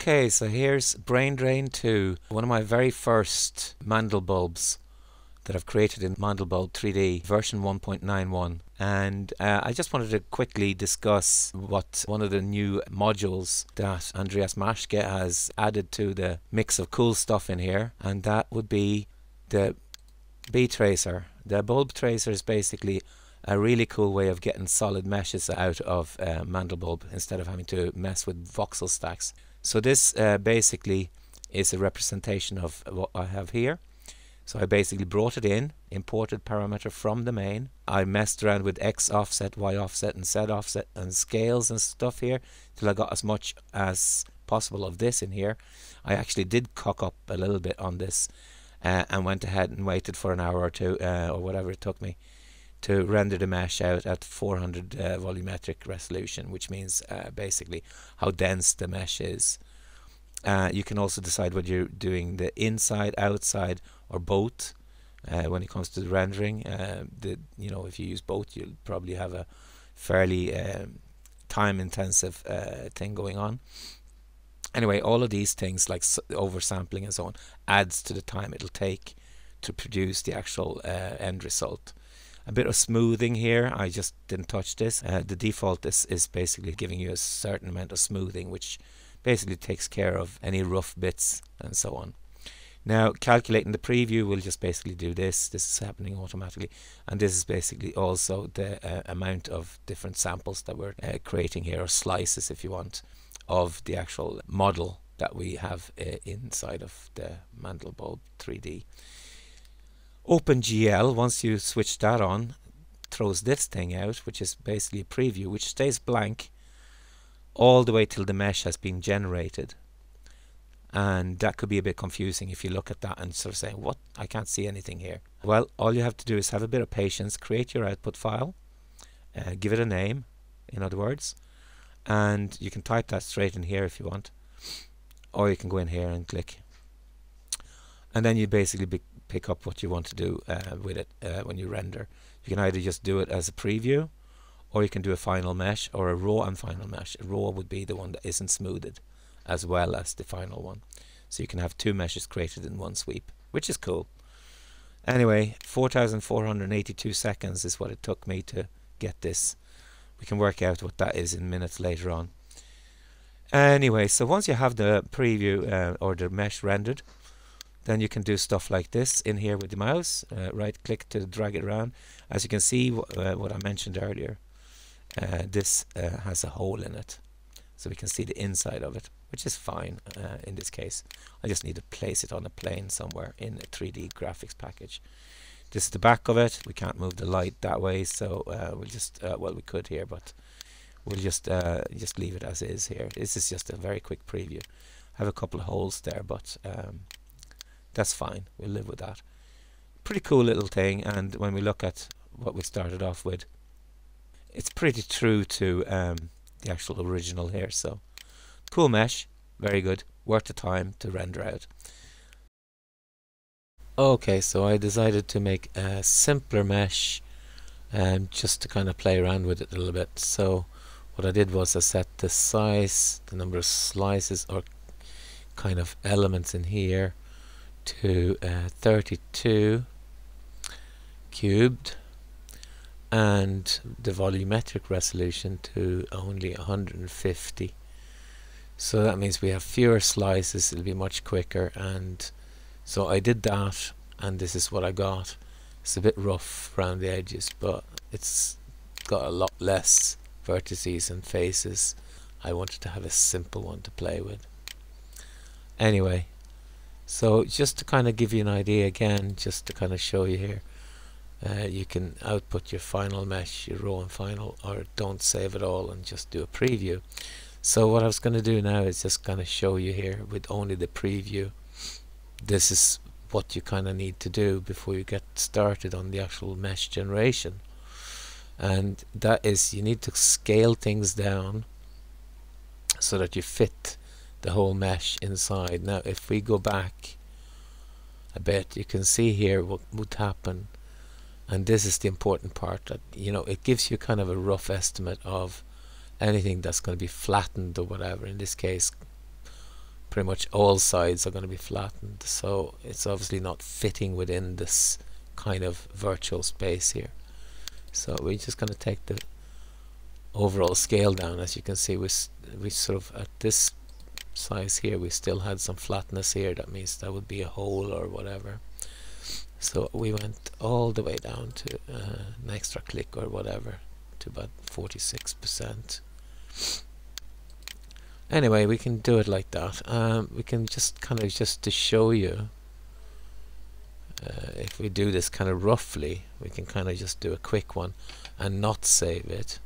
Okay, so here's Brain Drain 2, one of my very first Mandelbulbs that I've created in Mandelbulb 3D version 1.91, and I just wanted to quickly discuss what one of the new modules that Andreas Maschke has added to the mix of cool stuff in here, and that would be the B-Tracer. The Bulb Tracer is basically a really cool way of getting solid meshes out of Mandelbulb instead of having to mess with voxel stacks. So this basically is a representation of what I have here. So I basically brought it in, imported parameter from the main. I messed around with X offset, Y offset, and Z offset, and scales and stuff here till I got as much as possible of this in here. I actually did cock up a little bit on this and went ahead and waited for an hour or two or whatever it took me to render the mesh out at 400 volumetric resolution, which means basically how dense the mesh is. You can also decide whether you're doing the inside, outside, or both when it comes to the rendering. If you use both, you'll probably have a fairly time-intensive thing going on. Anyway, all of these things like oversampling and so on adds to the time it'll take to produce the actual end result. A bit of smoothing here, I just didn't touch this. The default is basically giving you a certain amount of smoothing, which basically takes care of any rough bits and so on. Now, calculating the preview, we'll just basically do this. This is happening automatically, and this is basically also the amount of different samples that we're creating here, or slices if you want, of the actual model that we have inside of the Mandelbulb 3D. OpenGL, once you switch that on, throws this thing out, which is basically a preview, which stays blank all the way till the mesh has been generated. And that could be a bit confusing if you look at that and sort of saying, what? I can't see anything here. Well, all you have to do is have a bit of patience, create your output file, give it a name, in other words, and you can type that straight in here if you want, or you can go in here and click. And then you basically pick up what you want to do with it when you render. You can either just do it as a preview, or you can do a final mesh, or a raw and final mesh. A raw would be the one that isn't smoothed, as well as the final one. So you can have two meshes created in one sweep, which is cool. Anyway, 4,482 seconds is what it took me to get this. We can work out what that is in minutes later on. Anyway, so once you have the preview or the mesh rendered, then you can do stuff like this in here with the mouse. Right click to drag it around. As you can see, what I mentioned earlier, this has a hole in it, so we can see the inside of it, which is fine in this case. I just need to place it on a plane somewhere in a 3D graphics package. This is the back of it. We can't move the light that way, so we'll just, well, we could here, but we'll just leave it as is here. This is just a very quick preview. I have a couple of holes there, but that's fine. We'll live with that. Pretty cool little thing, and when we look at what we started off with, it's pretty true to the actual original here. So cool mesh, very good, worth the time to render out. Okay, so I decided to make a simpler mesh just to kind of play around with it a little bit. So what I did was I set the size, the number of slices or kind of elements in here to 32 cubed, and the volumetric resolution to only 150. So that means we have fewer slices, it'll be much quicker. And so I did that, and this is what I got. It's a bit rough around the edges, but it's got a lot less vertices and faces. I wanted to have a simple one to play with. Anyway, so just to kind of give you an idea again, just to kind of show you here, you can output your final mesh, your raw and final, or don't save it all and just do a preview. So what I was going to do now is just kind of show you here with only the preview. This is what you kind of need to do before you get started on the actual mesh generation, and that is you need to scale things down so that you fit the whole mesh inside. Now if we go back a bit, you can see here what would happen. And this is the important part, that it gives you kind of a rough estimate of anything that's going to be flattened or whatever. In this case, pretty much all sides are going to be flattened, so it's obviously not fitting within this kind of virtual space here. So we're just going to take the overall scale down. As you can see, we sort of at this size here we still had some flatness here, that means that would be a hole or whatever. So we went all the way down to an extra click or whatever to about 46%. Anyway, we can do it like that. We can just kind of, just to show you, if we do this kind of roughly, we can kind of just do a quick one and not save it.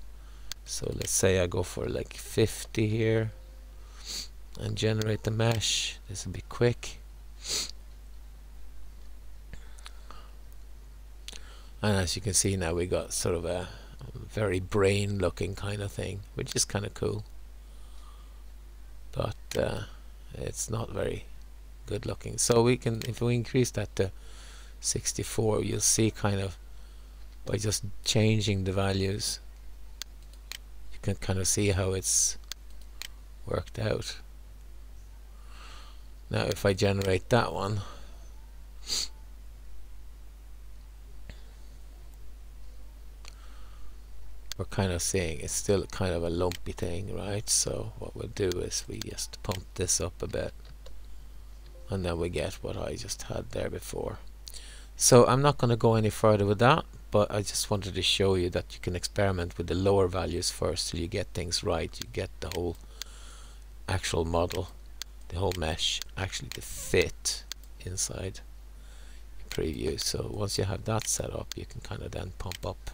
So let's say I go for like 50 here and generate the mesh. This will be quick. And as you can see now, we got sort of a very brain looking kind of thing, which is kind of cool, but it's not very good looking. So we can, if we increase that to 64, you'll see kind of by just changing the values you can kind of see how it's worked out. Now if I generate that one, we're kind of seeing it's still kind of a lumpy thing, right? So what we'll do is we just pump this up a bit, and then we get what I just had there before. So I'm not going to go any further with that, but I just wanted to show you that you can experiment with the lower values first till you get things right. You get the whole actual model, the whole mesh actually to fit inside your preview. So once you have that set up, you can kind of then pump up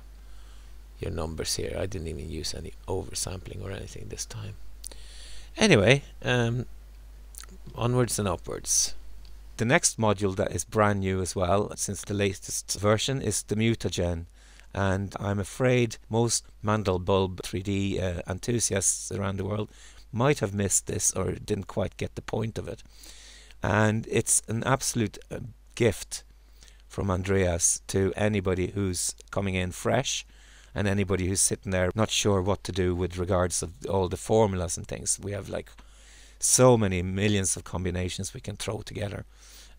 your numbers here. I didn't even use any oversampling or anything this time. Anyway, onwards and upwards. The next module that is brand new as well, since the latest version, is the MutaGen. And I'm afraid most Mandelbulb 3D enthusiasts around the world might have missed this or didn't quite get the point of it. And it's an absolute gift from Andreas to anybody who's coming in fresh, and anybody who's sitting there not sure what to do with regards of all the formulas and things. We have like so many millions of combinations we can throw together,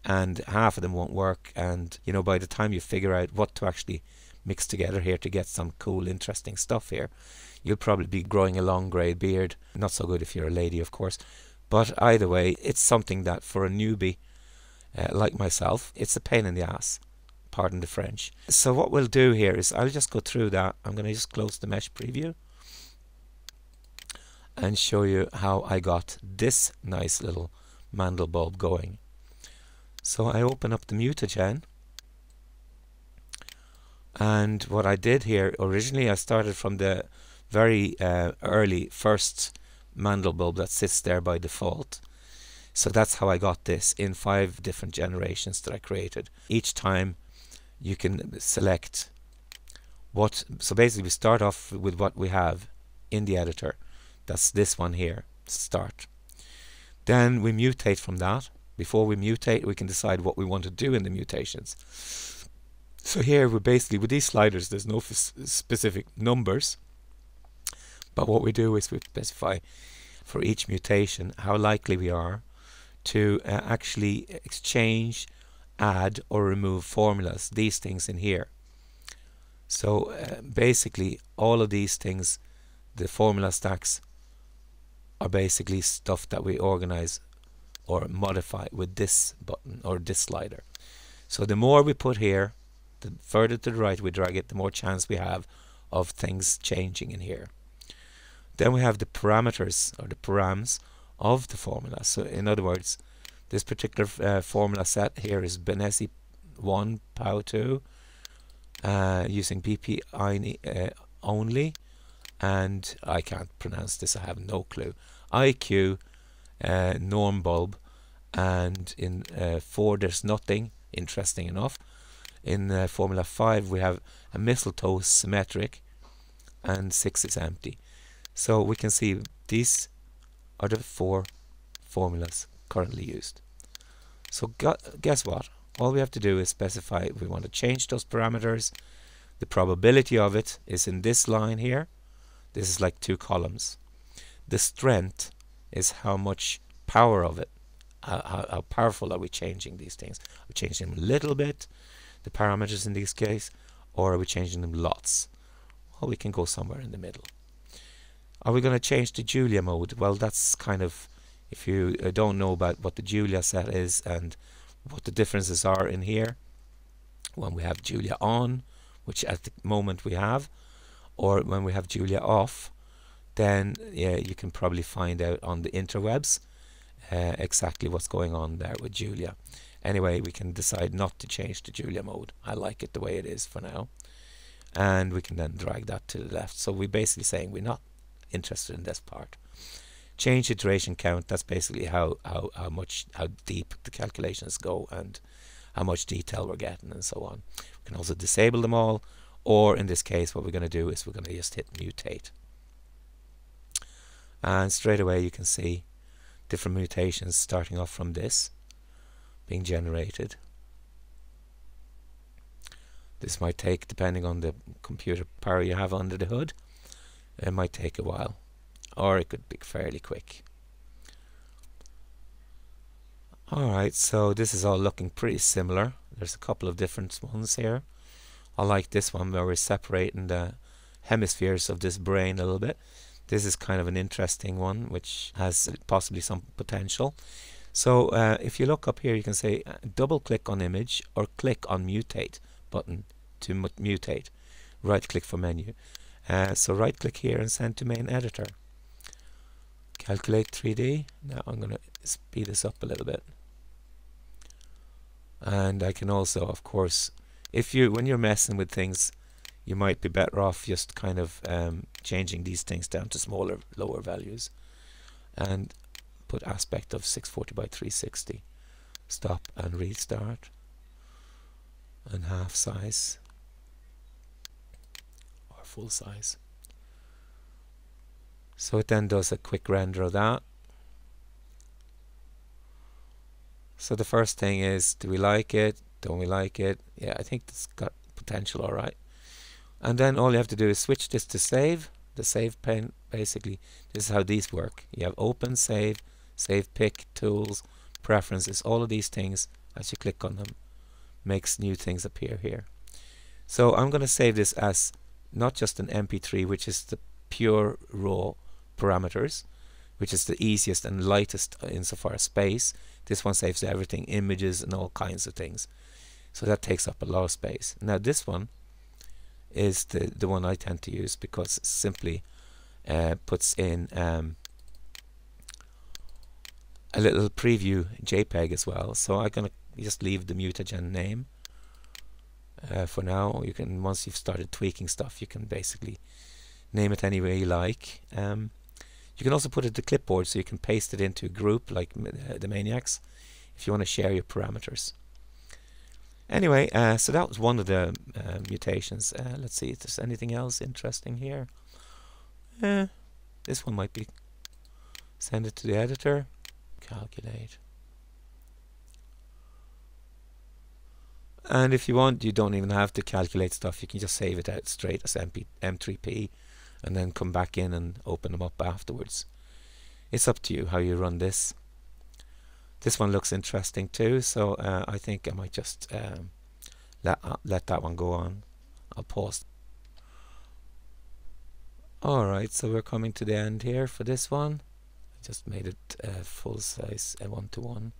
and half of them won't work, and you know, by the time you figure out what to actually mix together here to get some cool interesting stuff here, you'll probably be growing a long grey beard. Not so good if you're a lady, of course, but either way, it's something that for a newbie like myself, it's a pain in the ass. Pardon the French. So what we'll do here is I'll just go through that. I'm going to just close the mesh preview and show you how I got this nice little Mandelbulb going. So I open up the MutaGen, and what I did here originally, I started from the very early first Mandelbulb that sits there by default. So that's how I got this in 5 different generations that I created. Each time you can select what, so basically we start off with what we have in the editor. That's this one here, start. Then we mutate from that. Before we mutate, we can decide what we want to do in the mutations. So here we're basically, with these sliders, there's no specific numbers, but what we do is we specify for each mutation how likely we are to actually exchange, add or remove formulas, these things in here. So basically all of these things, the formula stacks, are basically stuff that we organize or modify with this button or this slider. So the more we put here, the further to the right we drag it, the more chance we have of things changing in here. Then we have the parameters or the params of the formula. So in other words, this particular formula set here is Benesi 1 POW 2 using PPI only, and I can't pronounce this, I have no clue. IQ norm bulb, and in 4 there's nothing interesting enough. In formula 5 we have a mistletoe symmetric, and 6 is empty. So we can see these are the 4 formulas currently used. So guess what? All we have to do is specify if we want to change those parameters. The probability of it is in this line here. This is like 2 columns. The strength is how much power of it how powerful are we changing these things? Are we changing them a little bit, the parameters in this case, or are we changing them lots? Well, we can go somewhere in the middle. Are we going to change the Julia mode? Well, that's kind of, if you don't know about what the Julia set is and what the differences are in here, when we have Julia on, which at the moment we have, or when we have Julia off, then yeah, you can probably find out on the interwebs exactly what's going on there with Julia. Anyway, we can decide not to change the Julia mode. I like it the way it is for now. And we can then drag that to the left. So we're basically saying we're not interested in this part. Change iteration count, that's basically how deep the calculations go and how much detail we're getting and so on. We can also disable them all, or in this case what we're going to do is we're going to just hit mutate. And straight away you can see different mutations starting off from this being generated. This might take, depending on the computer power you have under the hood, it might take a while, or it could be fairly quick. Alright, so this is all looking pretty similar. There's a couple of different ones here. I like this one where we're separating the hemispheres of this brain a little bit. This is kind of an interesting one which has possibly some potential. So if you look up here, you can say double click on image or click on mutate button to mutate. Right click for menu. So right click here and send to main editor. Calculate 3D. Now I'm going to speed this up a little bit. And I can also, of course, if you, when you're messing with things, you might be better off just kind of changing these things down to smaller, lower values, and put aspect of 640 by 360. Stop and restart. And half size or full size. So it then does a quick render of that. So the first thing is, do we like it? Don't we like it? Yeah, I think it's got potential, all right. And then all you have to do is switch this to save. The save pane, basically, this is how these work. You have open, save, save pick, tools, preferences, all of these things, as you click on them, makes new things appear here. So I'm going to save this as not just an MP3, which is the pure raw parameters, which is the easiest and lightest insofar as space. This one saves everything, images and all kinds of things. So that takes up a lot of space. Now this one is the one I tend to use because it simply puts in a little preview JPEG as well. So I'm going to just leave the MutaGen name for now. You can, once you've started tweaking stuff, you can basically name it any way you like. You can also put it to clipboard, so you can paste it into a group like the Maniacs if you want to share your parameters. Anyway, so that was one of the mutations. Let's see if there's anything else interesting here. This one might be. Send it to the editor. Calculate. And if you want, you don't even have to calculate stuff. You can just save it out straight as M3P. And then come back in and open them up afterwards. It's up to you how you run this. This one looks interesting too, so I think I might just let that one go on. I'll pause. Alright, so we're coming to the end here for this one. I just made it full size 1:1.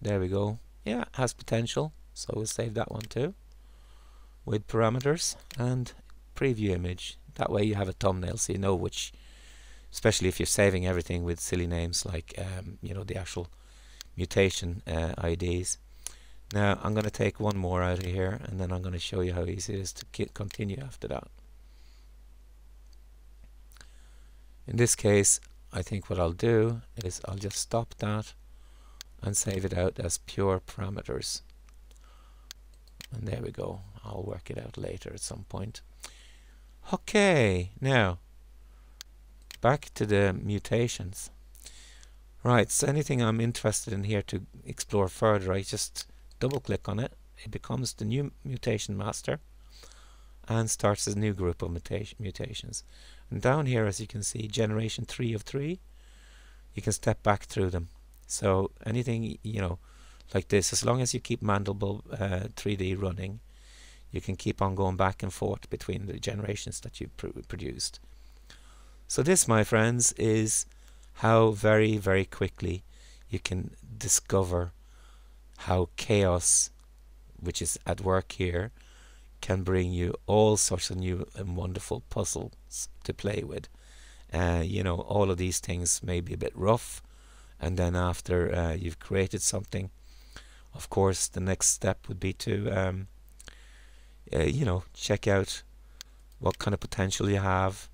There we go. Yeah, it has potential, so we'll save that one too with parameters and preview image. That way you have a thumbnail, so you know which, especially if you're saving everything with silly names like you know, the actual mutation IDs. Now I'm going to take one more out of here and then I'm going to show you how easy it is to continue after that. In this case, I think what I'll do is I'll just stop that and save it out as pure parameters. And there we go. I'll work it out later at some point. Okay, now back to the mutations. Right, so anything I'm interested in here to explore further, I just double click on it. It becomes the new mutation master and starts a new group of mutations. And down here, as you can see, generation 3 of 3, you can step back through them. So anything, you know, like this, as long as you keep Mandelbulb 3D running, you can keep on going back and forth between the generations that you produced. So this, my friends, is how very, very quickly you can discover how chaos, which is at work here, can bring you all sorts of new and wonderful puzzles to play with. You know, all of these things may be a bit rough, and then after you've created something, of course, the next step would be to, you know, check out what kind of potential you have.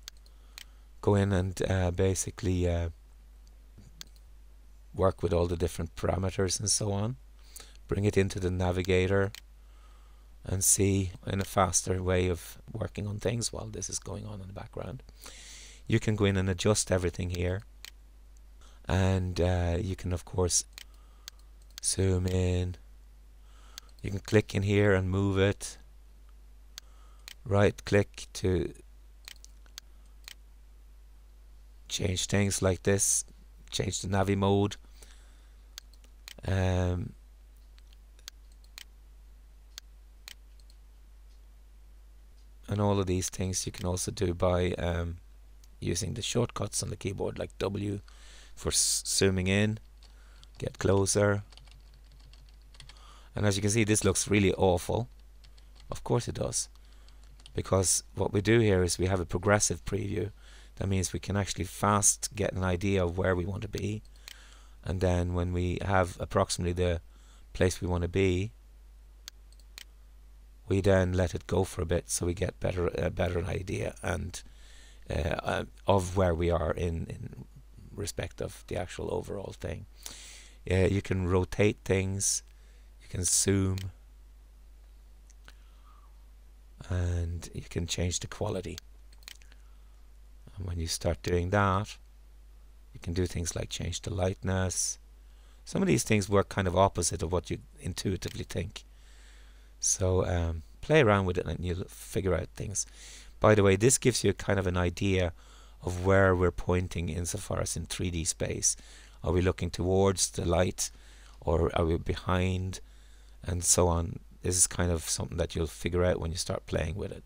Go in and basically work with all the different parameters and so on. Bring it into the navigator and see in a faster way of working on things while this is going on in the background. You can go in and adjust everything here, and you can of course zoom in. You can click in here and move it. Right click to change things like this, change the Navi mode. And all of these things you can also do by using the shortcuts on the keyboard, like W for zooming in, get closer. And as you can see, this looks really awful. Of course it does, because what we do here is we have a progressive preview. That means we can actually fast get an idea of where we want to be, and then when we have approximately the place we want to be, we then let it go for a bit, so we get better better idea and of where we are in respect of the actual overall thing. You can rotate things, you can zoom, and you can change the quality. And when you start doing that, you can do things like change the lightness. Some of these things work kind of opposite of what you intuitively think. So play around with it and you'll figure out things. By the way, this gives you kind of an idea of where we're pointing insofar as in 3D space. Are we looking towards the light, or are we behind, and so on. This is kind of something that you'll figure out when you start playing with it.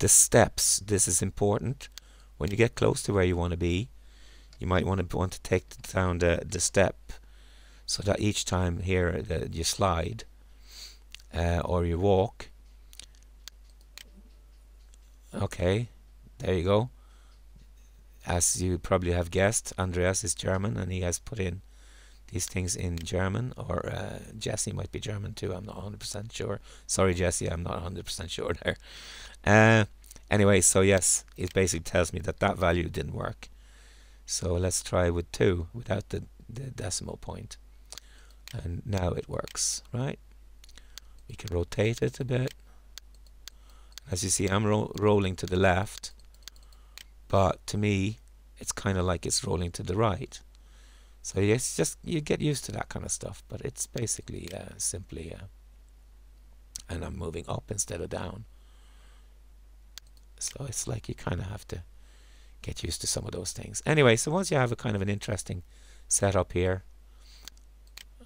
The steps, this is important. When you get close to where you want to be, you might want to take down the step, so that each time here that you slide or you walk. Okay, there you go. As you probably have guessed, Andreas is German, and he has put in these things in German, or Jesse might be German too, I'm not 100% sure. Sorry Jesse, I'm not 100% sure there. Anyway, so yes, it basically tells me that that value didn't work. So let's try with 2 without the decimal point. And now it works, right? We can rotate it a bit. As you see, I'm rolling to the left, but to me, it's kind of like it's rolling to the right. So yes, just you get used to that kind of stuff, but it's basically simply, and I'm moving up instead of down. So it's like you kind of have to get used to some of those things. Anyway, so once you have a kind of an interesting setup here,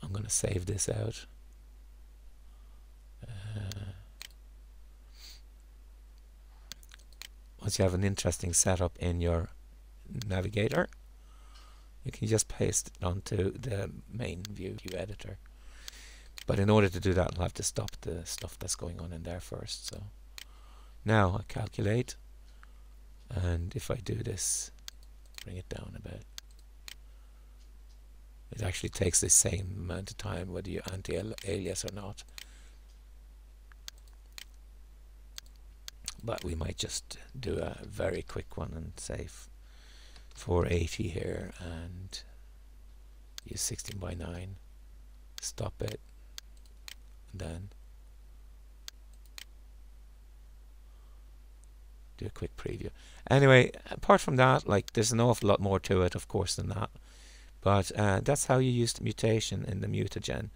I'm going to save this out. Once you have an interesting setup in your navigator, you can just paste it onto the main view editor. But in order to do that, I'll have to stop the stuff that's going on in there first. So now I calculate, and if I do this, bring it down a bit, it actually takes the same amount of time whether you anti-alias or not, but we might just do a very quick one and say 480 here and use 16:9, stop it, and then a quick preview. Anyway, apart from that, like, there's an awful lot more to it, of course, than that, but that's how you use the mutation in the MutaGen.